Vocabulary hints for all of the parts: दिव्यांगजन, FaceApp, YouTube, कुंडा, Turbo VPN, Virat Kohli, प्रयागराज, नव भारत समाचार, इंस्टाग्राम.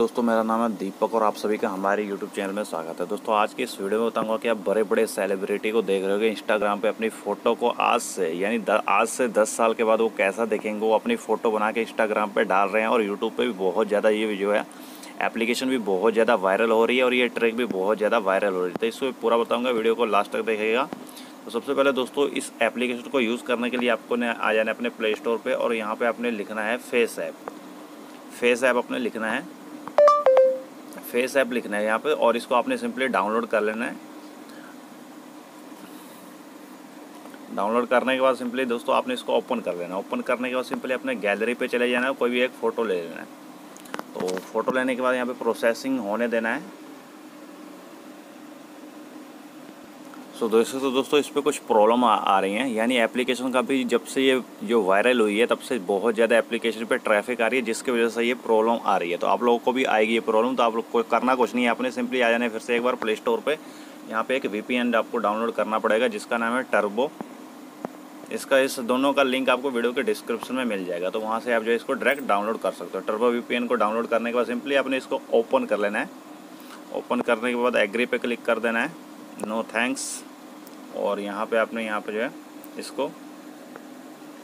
दोस्तों मेरा नाम है दीपक और आप सभी का हमारे YouTube चैनल में स्वागत है। दोस्तों आज की इस वीडियो में बताऊंगा कि आप बड़े बड़े सेलिब्रिटी को देख रहे होगे इंस्टाग्राम पे अपनी फ़ोटो को आज से यानी आज से 10 साल के बाद वो कैसा देखेंगे। वो अपनी फ़ोटो बना के इंस्टाग्राम पे डाल रहे हैं और YouTube पे भी बहुत ज़्यादा ये जो है एप्लीकेशन भी बहुत ज़्यादा वायरल हो रही है और ये ट्रिक भी बहुत ज़्यादा वायरल हो रही है। तो इसको पूरा बताऊँगा, वीडियो को लास्ट तक देखिएगा। तो सबसे पहले दोस्तों इस एप्लीकेशन को यूज़ करने के लिए आपको आ जाना है अपने प्ले स्टोर पर और यहाँ पर आपने लिखना है फेस ऐप आपने लिखना है, फेस ऐप लिखना है यहाँ पे और इसको आपने सिंपली डाउनलोड कर लेना है। डाउनलोड करने के बाद सिंपली दोस्तों आपने इसको ओपन कर लेना है। ओपन करने के बाद सिंपली अपने गैलरी पे चले जाना है, कोई भी एक फ़ोटो ले लेना है। तो फ़ोटो लेने के बाद यहाँ पे प्रोसेसिंग होने देना है। तो दोस्तों इस पर कुछ प्रॉब्लम आ रही हैं, यानी एप्लीकेशन का भी जब से ये जो वायरल हुई है तब से बहुत ज़्यादा एप्लीकेशन पे ट्रैफिक आ रही है, जिसकी वजह से ये प्रॉब्लम आ रही है। तो आप लोगों को भी आएगी ये प्रॉब्लम। तो आप लोग को करना कुछ नहीं है, आपने सिंपली आ जाना है फिर से एक बार प्ले स्टोर पर। यहाँ पे एक VPN आपको डाउनलोड करना पड़ेगा जिसका नाम है टर्बो। इसका इस दोनों का लिंक आपको वीडियो के डिस्क्रिप्शन में मिल जाएगा। तो वहाँ से आप जो इसको डायरेक्ट डाउनलोड कर सकते हो। टर्बो VPN को डाउनलोड करने के बाद सिंपली आपने इसको ओपन कर लेना है। ओपन करने के बाद एग्री पे क्लिक कर देना है, नो थैंक्स, और यहाँ पे जो है इसको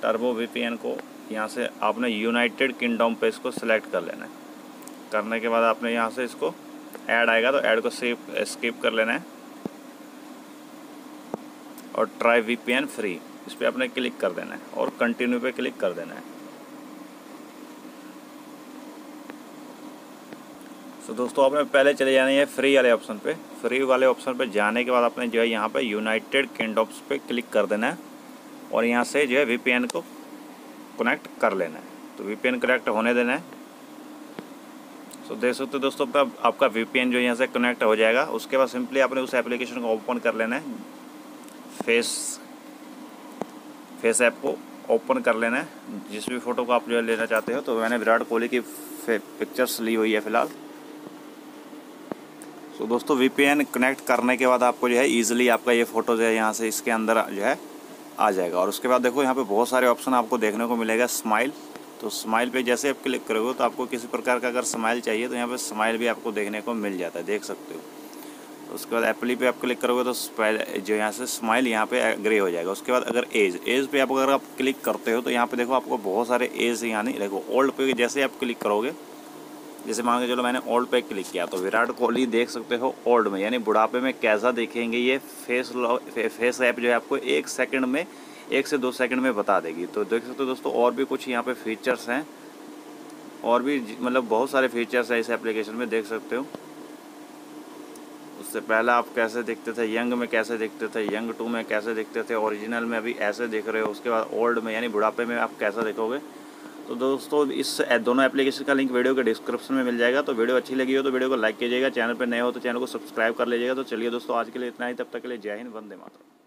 टर्बो VPN को यहाँ से आपने यूनाइटेड किंगडम पे इसको सिलेक्ट कर लेना है। करने के बाद आपने यहाँ से इसको ऐड आएगा तो ऐड को स्किप कर लेना है और ट्राई VPN फ्री इस पर आपने क्लिक कर देना है और कंटिन्यू पे क्लिक कर देना है। तो दोस्तों आपने पहले चले जाना है फ्री वाले ऑप्शन पे। फ्री वाले ऑप्शन पे जाने के बाद आपने जो है यहाँ पे यूनाइटेड किंगडम्स पे क्लिक कर देना है और यहाँ से जो है VPN को कनेक्ट कर लेना है। तो VPN कनेक्ट होने देना है। तो देख सकते हो दोस्तों आपका VPN जो यहाँ से कनेक्ट हो जाएगा। उसके बाद सिंपली आपने उस एप्लीकेशन को ओपन कर लेना है, फेस ऐप को ओपन कर लेना है जिस भी फ़ोटो को आप जो है लेना चाहते हो। तो मैंने विराट कोहली की पिक्चर्स ली हुई है फ़िलहाल। तो दोस्तों VPN कनेक्ट करने के बाद आपको जो है ईजिली आपका ये फ़ोटो जो है यहाँ से इसके अंदर जो है आ जाएगा। और उसके बाद देखो यहाँ पे बहुत सारे ऑप्शन आपको देखने को मिलेगा। स्माइल, तो स्माइल पे जैसे आप क्लिक करोगे तो आपको किसी प्रकार का अगर स्माइल चाहिए तो यहाँ पे स्माइल भी आपको देखने को मिल जाता है, देख सकते हो। तो उसके बाद एप्ली पे आप क्लिक करोगे तो जो यहाँ से स्माइल यहाँ पे एग्री हो जाएगा। उसके बाद अगर एज पे आप अगर आप क्लिक करते हो तो यहाँ पे देखो आपको बहुत सारे एज, यानी देखो ओल्ड पे जैसे आप क्लिक करोगे, जैसे मान के चलो मैंने ओल्ड पे क्लिक किया तो विराट कोहली देख सकते हो ओल्ड में, यानी बुढ़ापे में कैसा देखेंगे ये। फेस ऐप जो है आपको 1 से 2 सेकंड में बता देगी। तो देख सकते हो दोस्तों और भी कुछ यहाँ पे फीचर्स हैं, और भी मतलब बहुत सारे फीचर्स हैं इस एप्लीकेशन में, देख सकते हो। उससे पहले आप कैसे दिखते थे, यंग में कैसे दिखते थे, यंग 2 में कैसे दिखते थे, ओरिजिनल में अभी ऐसे दिख रहे हो, उसके बाद ओल्ड में यानी बुढ़ापे में आप कैसा दिखोगे। तो दोस्तों इस दोनों एप्लीकेशन का लिंक वीडियो के डिस्क्रिप्शन में मिल जाएगा। तो वीडियो अच्छी लगी हो तो वीडियो को लाइक कीजिएगा, चैनल पर नए हो तो चैनल को सब्सक्राइब कर लीजिएगा। तो चलिए दोस्तों आज के लिए इतना ही, तब तक के लिए जय हिंद, वंदे मातरम।